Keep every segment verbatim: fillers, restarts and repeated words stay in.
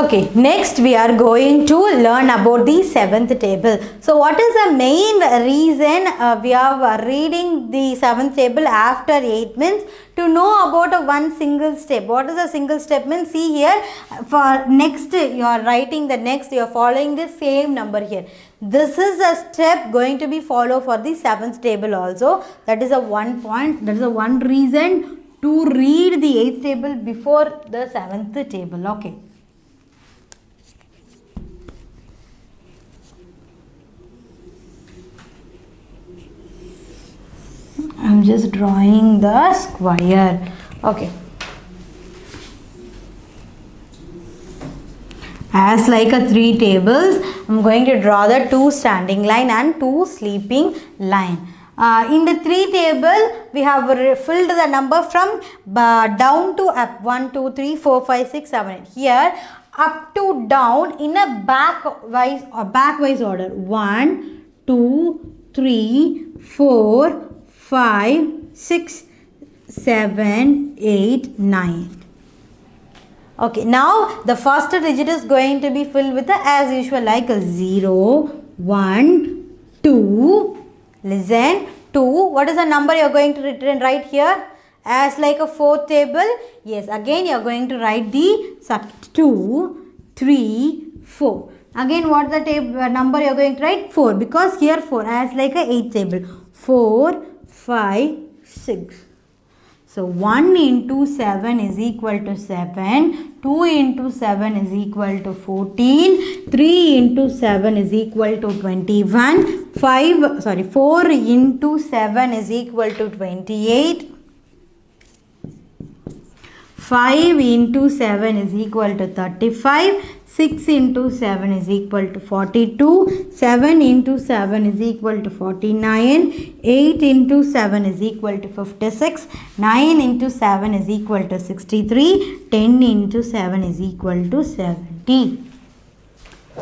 Okay, next we are going to learn about the seventh table. So what is the main reason uh, we are reading the seventh table after eight means? To know about a one single step. What is a single step means? See here, for next you are writing the next, you are following the same number here. This is a step going to be followed for the seventh table also. That is a one point, that is a one reason to read the eighth table before the seventh table. Okay. I'm just drawing the square. Okay. As like a three tables, I'm going to draw the two standing line and two sleeping line. Uh, in the three table, we have filled the number from uh, down to up. one, two, three, four, five, six, seven, eight. Here, up to down in a backwise or backwise order. one, two, three, four, five, six, seven, eight, nine. Okay, now the first digit is going to be filled with the as usual like a zero, one, two. Listen, two. What is the number you are going to return right here? As like a fourth table. Yes, again you are going to write the sub two, three, four. Again, what the table number you are going to write? four, because here four as like a eighth table. four, five, six. So one into seven is equal to seven, two into seven is equal to fourteen, three into seven is equal to twenty-one, five sorry four into seven is equal to twenty-eight, five into seven is equal to thirty-five, six into seven is equal to forty-two, seven into seven is equal to forty-nine, eight into seven is equal to fifty-six, nine into seven is equal to sixty-three, ten into seven is equal to seventy.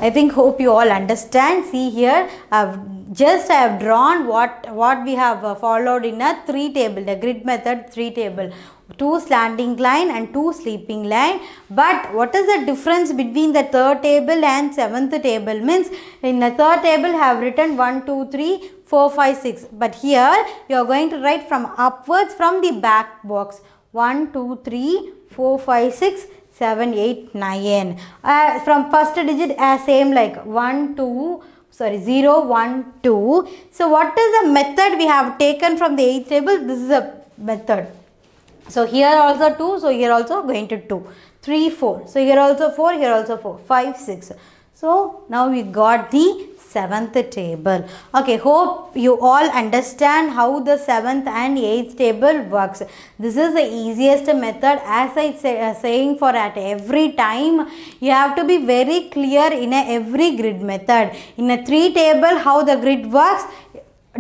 I think hope you all understand. See here, I've just I have drawn what, what we have followed in a three table, the grid method three table. Two slanting line and two sleeping line. But what is the difference between the third table and seventh table means? In the third table have written one, two, three, four, five, six. But here you are going to write from upwards from the back box. one, two, three, four, five, six, seven, eight, nine. Uh, from first digit as uh, same like one, two, sorry zero, one, two. So what is the method we have taken from the eighth table? This is a method. So here also two, so here also going to two, three, four, so here also four, here also four, five, six. So now we got the seventh table. Okay, hope you all understand how the seventh and eighth table works. This is the easiest method, as I say, uh, saying for at every time. You have to be very clear in a every grid method. In a three table, how the grid works,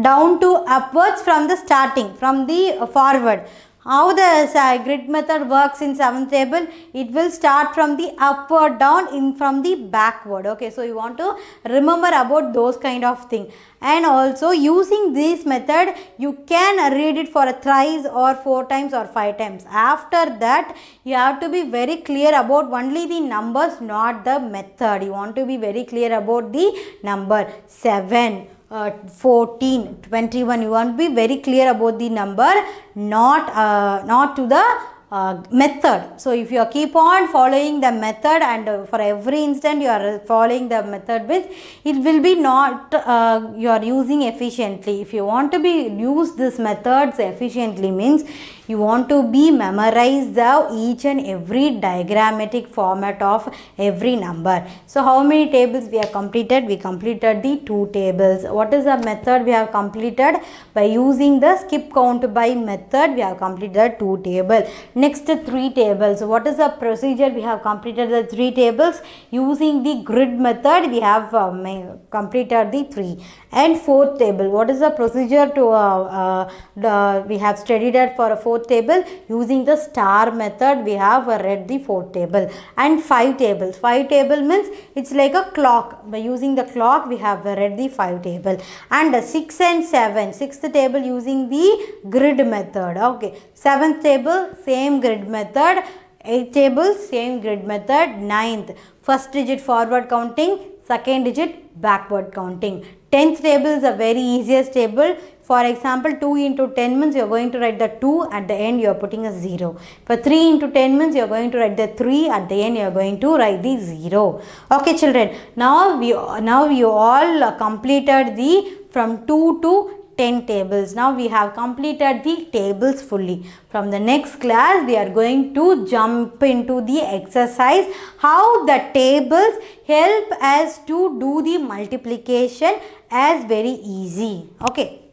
down to upwards from the starting, from the uh, forward. How the uh, grid method works in seventh table, it will start from the upward down in from the backward. Okay, so you want to remember about those kind of thing. And also using this method, you can read it for thrice or four times or five times. After that, you have to be very clear about only the numbers, not the method. You want to be very clear about the number seven. Uh, fourteen, twenty-one. You want to be very clear about the number, not uh, not to the uh, method. So if you keep on following the method and uh, for every instant you are following the method with, it will be not uh, you are using efficiently. If you want to be use this methods efficiently means you want to be memorize the each and every diagrammatic format of every number. So how many tables we have completed? We completed the two tables. What is the method we have completed? By using the skip count by method, we have completed two tables. Next three tables. What is the procedure? We have completed the three tables. Using the grid method, we have um, completed the three. And fourth table. What is the procedure to uh, uh, the, we have studied it for a fourth table? Using the star method, we have read the fourth table. And five tables. Five table means it's like a clock. By using the clock, we have read the five table. And six and seven. Sixth table using the grid method. Okay. Seventh table, same grid method. eight tables, same grid method. Ninth, first digit forward counting, second digit backward counting. Tenth table is a very easiest table. For example, two into ten means you are going to write the two, at the end you are putting a zero. For three into ten means you are going to write the three, at the end you are going to write the zero. Okay children, now we now you all completed the from two to ten tables. Now we have completed the tables fully. From the next class, we are going to jump into the exercise how the tables help us to do the multiplication as very easy. Okay.